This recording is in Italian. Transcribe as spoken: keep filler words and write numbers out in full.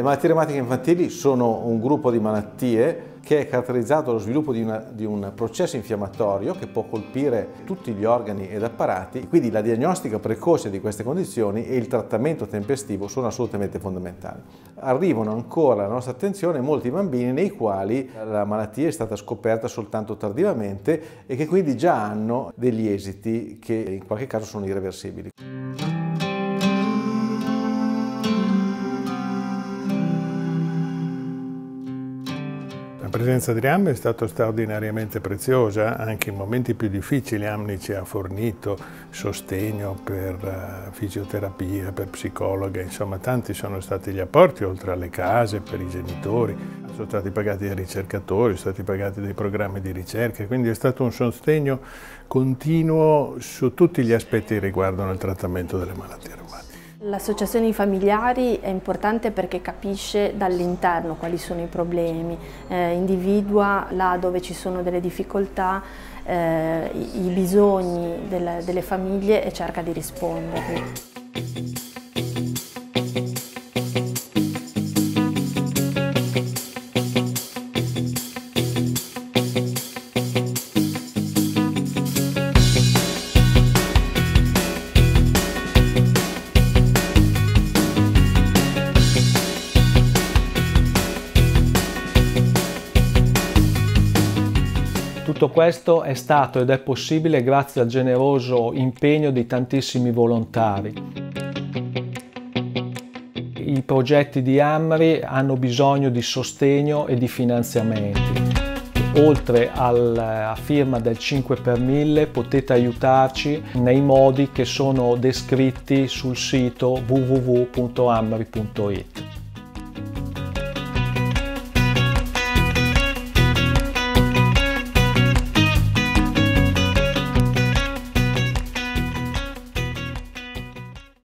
Le malattie reumatiche infantili sono un gruppo di malattie che è caratterizzato dallo sviluppo di, una, di un processo infiammatorio che può colpire tutti gli organi ed apparati, quindi la diagnostica precoce di queste condizioni e il trattamento tempestivo sono assolutamente fondamentali. Arrivano ancora alla nostra attenzione molti bambini nei quali la malattia è stata scoperta soltanto tardivamente e che quindi già hanno degli esiti che in qualche caso sono irreversibili. La presenza di AMRI è stata straordinariamente preziosa, anche in momenti più difficili AMRI ci ha fornito sostegno per fisioterapia, per psicologa, insomma tanti sono stati gli apporti oltre alle case, per i genitori, sono stati pagati dei ricercatori, sono stati pagati dei programmi di ricerca, quindi è stato un sostegno continuo su tutti gli aspetti che riguardano il trattamento delle malattie reumatiche. L'associazione di familiari è importante perché capisce dall'interno quali sono i problemi, eh, individua là dove ci sono delle difficoltà, eh, i, i bisogni del, delle famiglie e cerca di rispondervi. Tutto questo è stato ed è possibile grazie al generoso impegno di tantissimi volontari. I progetti di AMRI hanno bisogno di sostegno e di finanziamenti. Oltre alla firma del cinque per mille potete aiutarci nei modi che sono descritti sul sito w w w punto amri punto it.